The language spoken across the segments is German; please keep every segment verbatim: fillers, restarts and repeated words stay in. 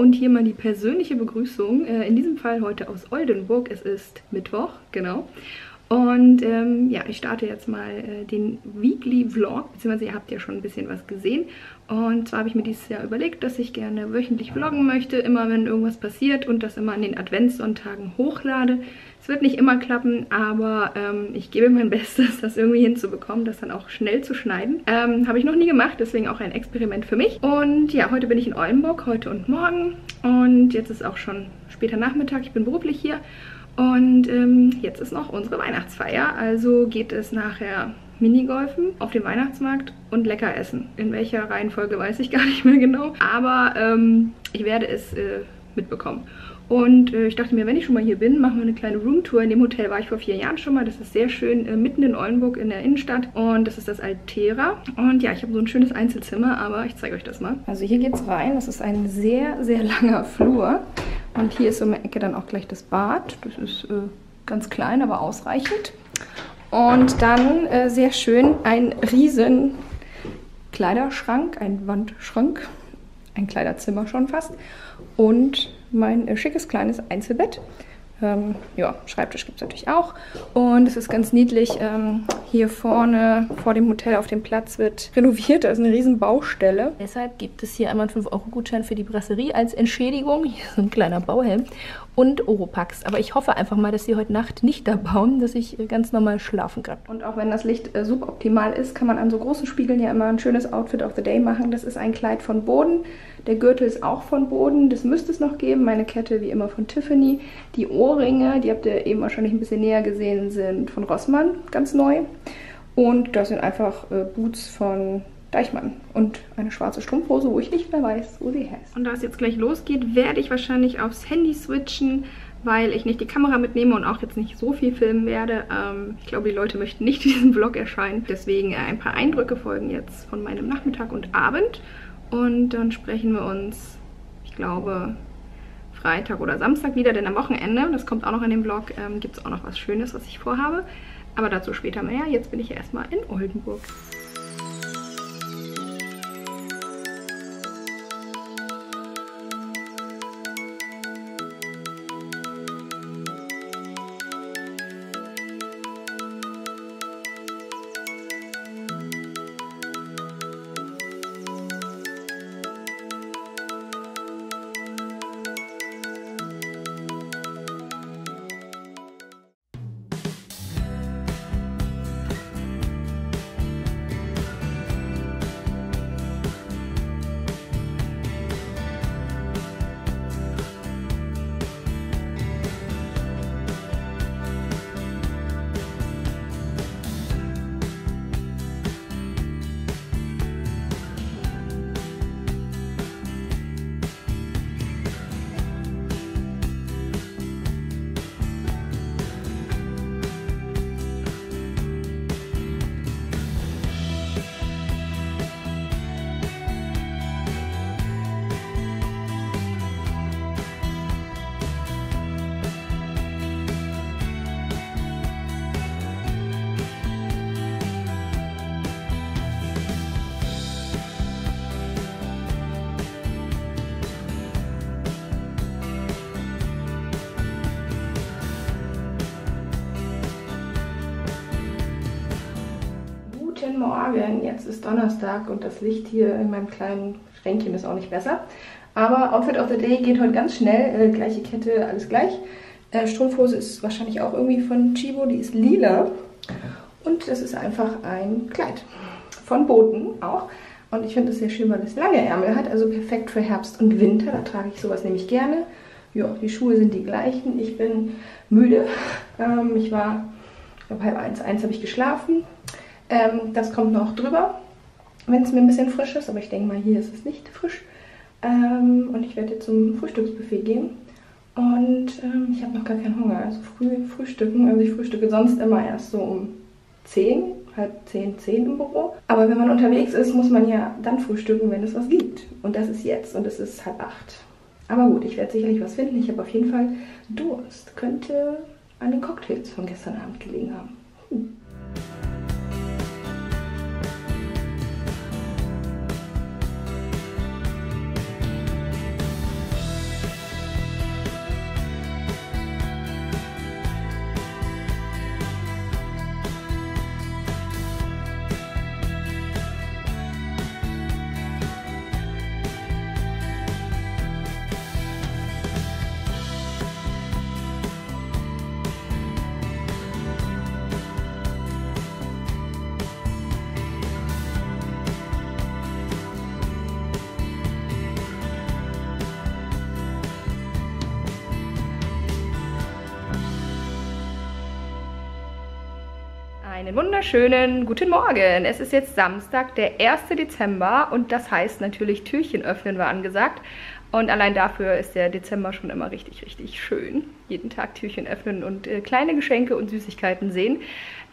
und hier mal die persönliche Begrüßung, äh, in diesem Fall heute aus Oldenburg. Es ist Mittwoch, genau. Und ähm, ja, ich starte jetzt mal äh, den Weekly Vlog, beziehungsweise ihr habt ja schon ein bisschen was gesehen. Und zwar habe ich mir dieses Jahr überlegt, dass ich gerne wöchentlich vloggen möchte, immer wenn irgendwas passiert und das immer an den Adventssonntagen hochlade. Es wird nicht immer klappen, aber ähm, ich gebe mein Bestes, das irgendwie hinzubekommen, das dann auch schnell zu schneiden. Ähm, habe ich noch nie gemacht, deswegen auch ein Experiment für mich. Und ja, heute bin ich in Oldenburg, heute und morgen. Und jetzt ist auch schon später Nachmittag, ich bin beruflich hier. Und ähm, jetzt ist noch unsere Weihnachtsfeier, also geht es nachher Minigolfen auf dem Weihnachtsmarkt und lecker essen. In welcher Reihenfolge weiß ich gar nicht mehr genau, aber ähm, ich werde es äh, mitbekommen. Und äh, ich dachte mir, wenn ich schon mal hier bin, machen wir eine kleine Roomtour. In dem Hotel war ich vor vier Jahren schon mal. Das ist sehr schön, äh, mitten in Oldenburg in der Innenstadt. Und das ist das Altera. Und ja, ich habe so ein schönes Einzelzimmer, aber ich zeige euch das mal. Also hier geht's rein. Das ist ein sehr, sehr langer Flur. Und hier ist um die Ecke dann auch gleich das Bad. Das ist äh, ganz klein, aber ausreichend. Und dann äh, sehr schön ein riesen Kleiderschrank, ein Wandschrank. Ein Kleiderzimmer schon fast. Und mein äh, schickes kleines Einzelbett. Ähm, ja, Schreibtisch gibt es natürlich auch. Und es ist ganz niedlich. Ähm, hier vorne, vor dem Hotel auf dem Platz, wird renoviert. Da ist eine riesen Baustelle. Deshalb gibt es hier einmal einen fünf Euro Gutschein für die Brasserie als Entschädigung. Hier ist ein kleiner Bauhelm. Und Oropax. Aber ich hoffe einfach mal, dass sie heute Nacht nicht da bauen, dass ich ganz normal schlafen kann. Und auch wenn das Licht äh, suboptimal ist, kann man an so großen Spiegeln ja immer ein schönes Outfit of the Day machen. Das ist ein Kleid von Boden. Der Gürtel ist auch von Boden. Das müsste es noch geben. Meine Kette wie immer von Tiffany. Die Ohrringe, die habt ihr eben wahrscheinlich ein bisschen näher gesehen, sind von Rossmann. Ganz neu. Und das sind einfach äh, Boots von Deichmann und eine schwarze Strumpfhose, wo ich nicht mehr weiß, wo sie her ist. Und da es jetzt gleich losgeht, werde ich wahrscheinlich aufs Handy switchen, weil ich nicht die Kamera mitnehme und auch jetzt nicht so viel filmen werde. Ähm, ich glaube, die Leute möchten nicht in diesem Vlog erscheinen. Deswegen äh, ein paar Eindrücke folgen jetzt von meinem Nachmittag und Abend. Und dann sprechen wir uns, ich glaube, Freitag oder Samstag wieder, denn am Wochenende, das kommt auch noch in dem Vlog, ähm, gibt es auch noch was Schönes, was ich vorhabe. Aber dazu später mehr. Jetzt bin ich erstmal in Oldenburg. Morgen, jetzt ist Donnerstag und das Licht hier in meinem kleinen Schränkchen ist auch nicht besser. Aber Outfit of the Day geht heute ganz schnell, äh, gleiche Kette, alles gleich. Äh, Strumpfhose ist wahrscheinlich auch irgendwie von Chibo, die ist lila. Und das ist einfach ein Kleid von Boden auch. Und ich finde es sehr schön, weil es lange Ärmel hat, also perfekt für Herbst und Winter. Da trage ich sowas nämlich gerne. Ja, die Schuhe sind die gleichen. Ich bin müde. Ähm, ich war, ich glaube, halb eins, eins habe ich geschlafen. Ähm, das kommt noch drüber, wenn es mir ein bisschen frisch ist, aber ich denke mal, hier ist es nicht frisch. Ähm, und ich werde jetzt zum Frühstücksbuffet gehen und ähm, ich habe noch gar keinen Hunger, also früh frühstücken, also ich frühstücke sonst immer erst so um zehn, halb zehn, zehn im Büro. Aber wenn man unterwegs ist, muss man ja dann frühstücken, wenn es was gibt. Und das ist jetzt und es ist halb acht. Aber gut, ich werde sicherlich was finden, ich habe auf jeden Fall Durst, könnte an den Cocktails von gestern Abend gelegen haben. Hm. Einen wunderschönen guten Morgen. Es ist jetzt Samstag, der erste Dezember, und das heißt natürlich, Türchen öffnen war angesagt. Und allein dafür ist der Dezember schon immer richtig, richtig schön. Jeden Tag Türchen öffnen und äh, kleine Geschenke und Süßigkeiten sehen.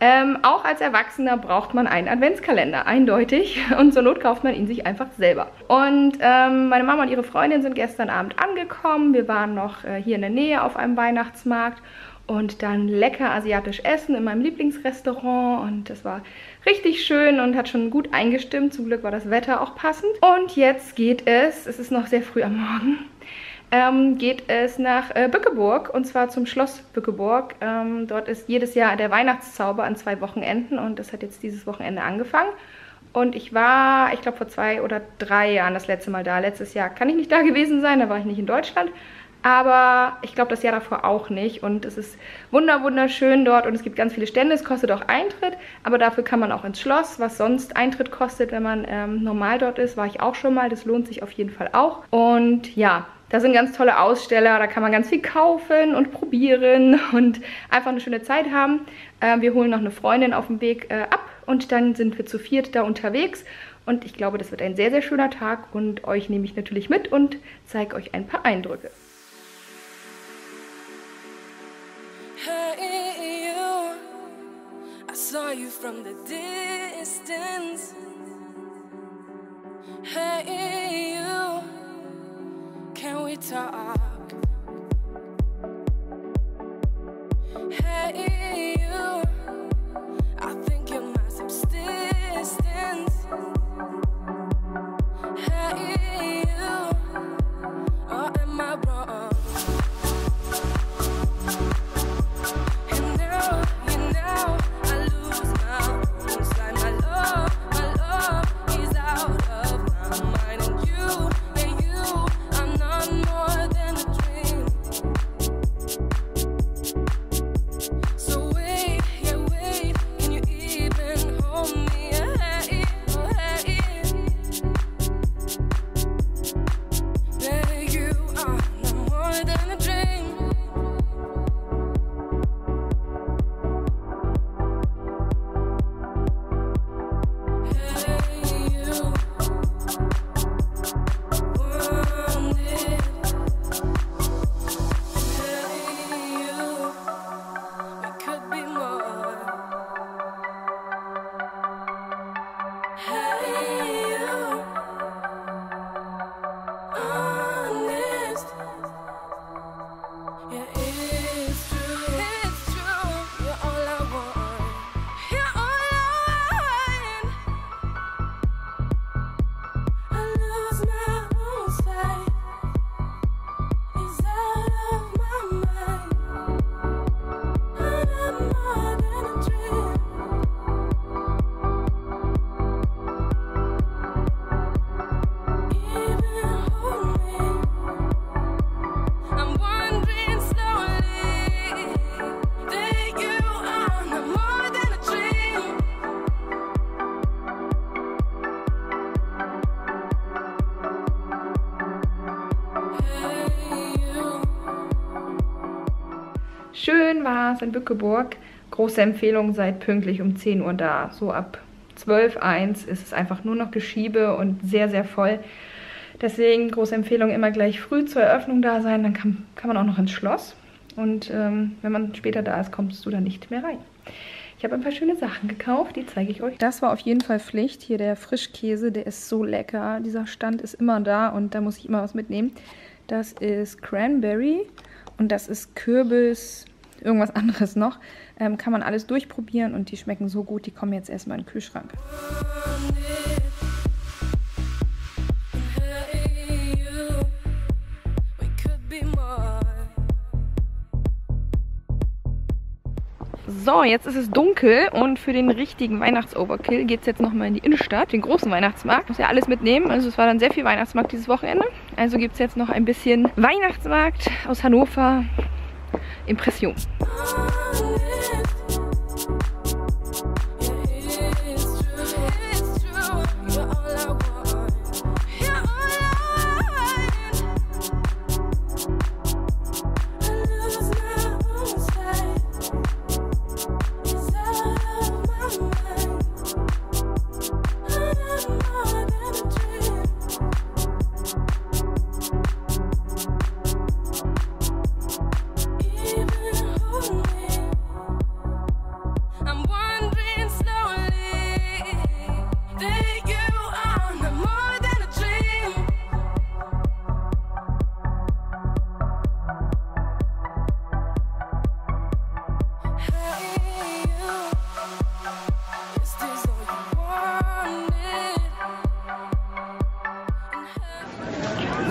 Ähm, auch als Erwachsener braucht man einen Adventskalender, eindeutig. Und zur Not kauft man ihn sich einfach selber. Und ähm, meine Mama und ihre Freundin sind gestern Abend angekommen. Wir waren noch äh, hier in der Nähe auf einem Weihnachtsmarkt. Und dann lecker asiatisch essen in meinem Lieblingsrestaurant, und das war richtig schön und hat schon gut eingestimmt. Zum Glück war das Wetter auch passend. Und jetzt geht es, es ist noch sehr früh am Morgen, ähm, geht es nach äh, Bückeburg, und zwar zum Schloss Bückeburg. Ähm, dort ist jedes Jahr der Weihnachtszauber an zwei Wochenenden, und das hat jetzt dieses Wochenende angefangen. Und ich war, ich glaube, vor zwei oder drei Jahren das letzte Mal da. Letztes Jahr kann ich nicht da gewesen sein, da war ich nicht in Deutschland. Aber ich glaube, das Jahr davor auch nicht. Und es ist wunder wunderschön dort, und es gibt ganz viele Stände. Es kostet auch Eintritt, aber dafür kann man auch ins Schloss, was sonst Eintritt kostet, wenn man ähm, normal dort ist. War ich auch schon mal, das lohnt sich auf jeden Fall auch. Und ja, da sind ganz tolle Aussteller, da kann man ganz viel kaufen und probieren und einfach eine schöne Zeit haben. Äh, wir holen noch eine Freundin auf dem Weg äh, ab, und dann sind wir zu viert da unterwegs. Und ich glaube, das wird ein sehr, sehr schöner Tag, und euch nehme ich natürlich mit und zeige euch ein paar Eindrücke. Hey, you, I saw you from the distance. Hey, you, can we talk? Hey, you, I think you're my subsistence. Hey, you, or am I wrong? Schön war es in Bückeburg. Große Empfehlung, seid pünktlich um zehn Uhr da. So ab zwölf, eins ist es einfach nur noch Geschiebe und sehr, sehr voll. Deswegen große Empfehlung, immer gleich früh zur Eröffnung da sein. Dann kann, kann man auch noch ins Schloss. Und ähm, wenn man später da ist, kommst du da nicht mehr rein. Ich habe ein paar schöne Sachen gekauft, die zeige ich euch. Das war auf jeden Fall Pflicht. Hier der Frischkäse, der ist so lecker. Dieser Stand ist immer da, und da muss ich immer was mitnehmen. Das ist Cranberry, und das ist Kürbis, irgendwas anderes noch. Ähm, kann man alles durchprobieren, und die schmecken so gut, die kommen jetzt erstmal in den Kühlschrank. So, jetzt ist es dunkel, und für den richtigen Weihnachtsoverkill geht es jetzt nochmal in die Innenstadt, den großen Weihnachtsmarkt. Muss ja alles mitnehmen, also es war dann sehr viel Weihnachtsmarkt dieses Wochenende. Also gibt es jetzt noch ein bisschen Weihnachtsmarkt aus Hannover. Impression.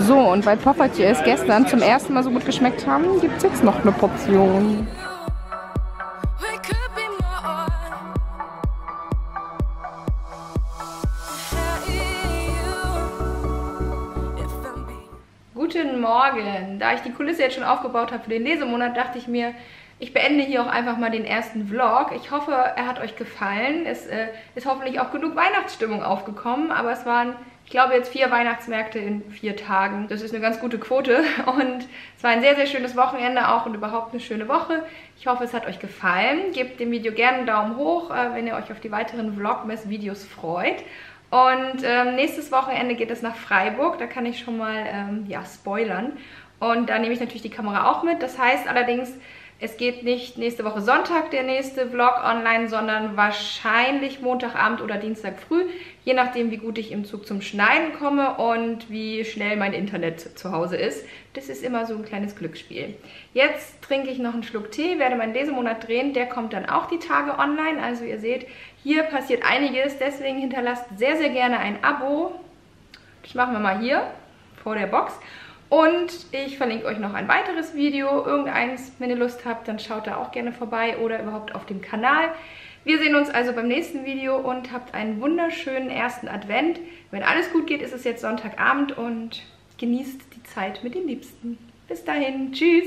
So, und weil Poffertjes gestern zum ersten Mal so gut geschmeckt haben, gibt es jetzt noch eine Portion. Guten Morgen! Da ich die Kulisse jetzt schon aufgebaut habe für den Lesemonat, dachte ich mir, ich beende hier auch einfach mal den ersten Vlog. Ich hoffe, er hat euch gefallen. Es äh, ist hoffentlich auch genug Weihnachtsstimmung aufgekommen, aber es waren, ich glaube, jetzt vier Weihnachtsmärkte in vier Tagen. Das ist eine ganz gute Quote und es war ein sehr, sehr schönes Wochenende auch und überhaupt eine schöne Woche. Ich hoffe, es hat euch gefallen. Gebt dem Video gerne einen Daumen hoch, äh, wenn ihr euch auf die weiteren Vlogmas-Videos freut. Und ähm, nächstes Wochenende geht es nach Freiburg, da kann ich schon mal ähm, ja, spoilern. Und da nehme ich natürlich die Kamera auch mit. Das heißt allerdings, es geht nicht nächste Woche Sonntag der nächste Vlog online, sondern wahrscheinlich Montagabend oder Dienstag früh. Je nachdem, wie gut ich im Zug zum Schneiden komme und wie schnell mein Internet zu Hause ist. Das ist immer so ein kleines Glücksspiel. Jetzt trinke ich noch einen Schluck Tee, werde meinen Lesemonat drehen. Der kommt dann auch die Tage online. Also ihr seht, hier passiert einiges. Deswegen hinterlasst sehr, sehr gerne ein Abo. Das machen wir mal hier vor der Box. Und ich verlinke euch noch ein weiteres Video. Irgendeins, wenn ihr Lust habt, dann schaut da auch gerne vorbei oder überhaupt auf dem Kanal. Wir sehen uns also beim nächsten Video und habt einen wunderschönen ersten Advent. Wenn alles gut geht, ist es jetzt Sonntagabend und genießt die Zeit mit den Liebsten. Bis dahin, tschüss!